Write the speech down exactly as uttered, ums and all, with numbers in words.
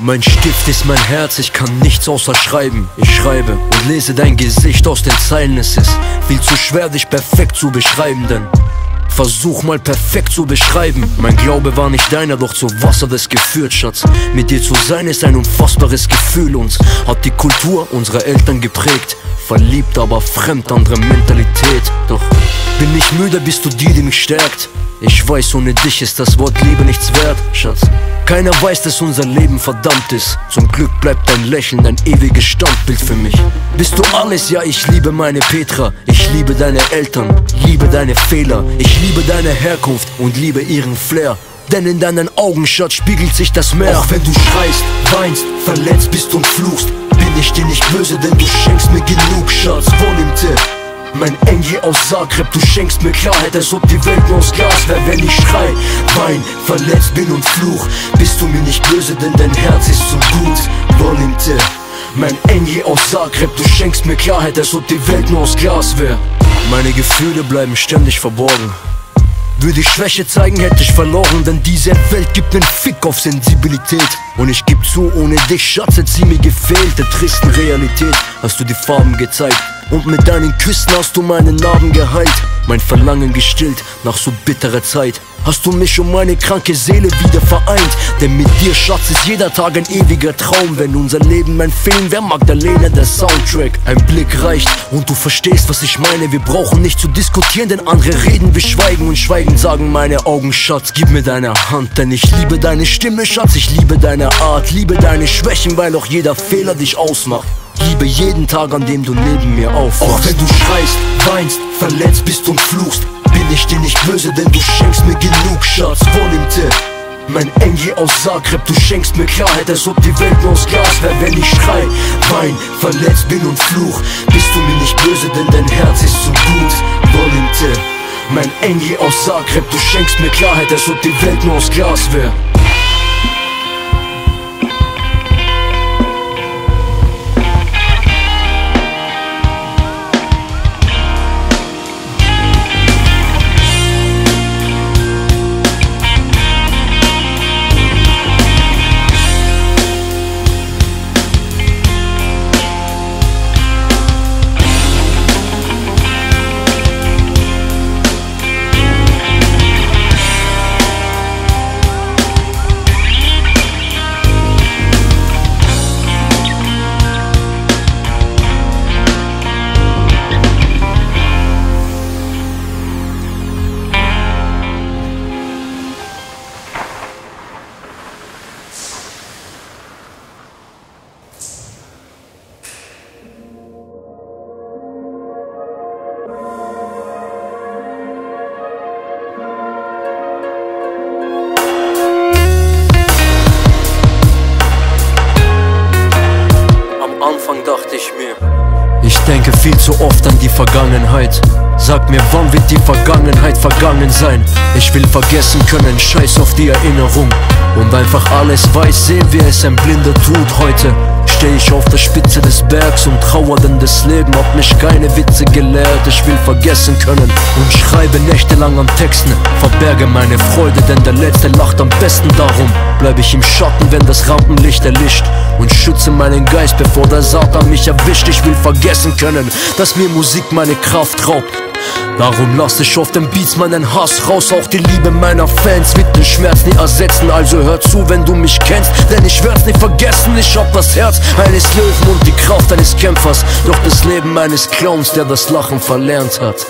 Mein Stift ist mein Herz, ich kann nichts außer schreiben. Ich schreibe und lese dein Gesicht aus den Zeilen. Es ist viel zu schwer, dich perfekt zu beschreiben, denn versuch mal perfekt zu beschreiben. Mein Glaube war nicht deiner, doch zu was hat es geführt, Schatz? Mit dir zu sein ist ein unfassbares Gefühl und hat die Kultur unserer Eltern geprägt. Verliebt, aber fremd, andere Mentalität. Doch bin ich müde, bist du die, die mich stärkt. Ich weiß, ohne dich ist das Wort Liebe nichts wert, Schatz. Keiner weiß, dass unser Leben verdammt ist. Zum Glück bleibt dein Lächeln ein ewiges Standbild für mich. Bist du alles, ja, ich liebe meine Petra. Ich liebe deine Eltern, liebe deine Fehler. Ich liebe deine Herkunft und liebe ihren Flair. Denn in deinen Augen, Schatz, spiegelt sich das Meer. Auch wenn du schreist, weinst, verletzt bist und fluchst, bin ich dir nicht böse, denn du schenkst mir genug, Schatz. Von dem Tipp, mein Engel aus Zagreb, du schenkst mir Klarheit, als ob die Welt nur aus Glas wäre. Wenn ich schrei, wein, verletzt bin und fluch, bist du mir nicht böse, denn dein Herz ist so gut. Volinte, mein Engel aus Zagreb, du schenkst mir Klarheit, als ob die Welt nur aus Glas wäre. Meine Gefühle bleiben ständig verborgen. Würde ich Schwäche zeigen, hätte ich verloren, denn diese Welt gibt nen Fick auf Sensibilität. Und ich geb zu, ohne dich, Schatz, hätt sie mir gefehlt. Der tristen Realität hast du die Farben gezeigt, und mit deinen Küssen hast du meine Narben geheilt. Mein Verlangen gestillt nach so bitterer Zeit, hast du mich und meine kranke Seele wieder vereint. Denn mit dir, Schatz, ist jeder Tag ein ewiger Traum. Wenn unser Leben ein Film wäre, Magdalena der Soundtrack. Ein Blick reicht und du verstehst, was ich meine. Wir brauchen nicht zu diskutieren, denn andere reden, wir schweigen. Und schweigen sagen meine Augen, Schatz, gib mir deine Hand. Denn ich liebe deine Stimme, Schatz, ich liebe deine Art. Liebe deine Schwächen, weil auch jeder Fehler dich ausmacht. Liebe jeden Tag, an dem du neben mir aufwachst. Auch wenn du schreist, weinst, verletzt bist und fluchst, bin ich dir nicht böse, denn du schenkst mir genug, Schatz. Von dem Tipp, mein Engel aus Zagreb, du schenkst mir Klarheit, als ob die Welt nur aus Glas wäre. Wenn ich schrei, wein, verletzt bin und fluch, bist du mir nicht böse, denn dein Herz ist so gut. Von dem Tipp, mein Engel aus Zagreb, du schenkst mir Klarheit, als ob die Welt nur aus Glas wäre. Ich denke viel zu oft an die Vergangenheit. Sag mir, wann wird die Vergangenheit vergangen sein? Ich will vergessen können, scheiß auf die Erinnerung. Und einfach alles weiß, seh wie es ein Blinder tut. Heute steh ich auf der Spitze des Bergs und trauer, denn das Leben hat mich keine Witze gelehrt. Ich will vergessen können und schreibe nächtelang an Texten, verberge meine Freude, denn der Letzte lacht am besten. Darum bleib ich im Schatten, wenn das Rampenlicht erlischt, und schütze meinen Geist, bevor der Satan mich erwischt. Ich will vergessen können, dass mir Musik meine Kraft raubt. Darum lass ich auf den Beats meinen Hass raus. Auch die Liebe meiner Fans wird den Schmerz nie ersetzen. Also hör zu, wenn du mich kennst, denn ich werd's nie vergessen. Ich hab das Herz eines Löwen und die Kraft eines Kämpfers, doch das Leben eines Clowns, der das Lachen verlernt hat.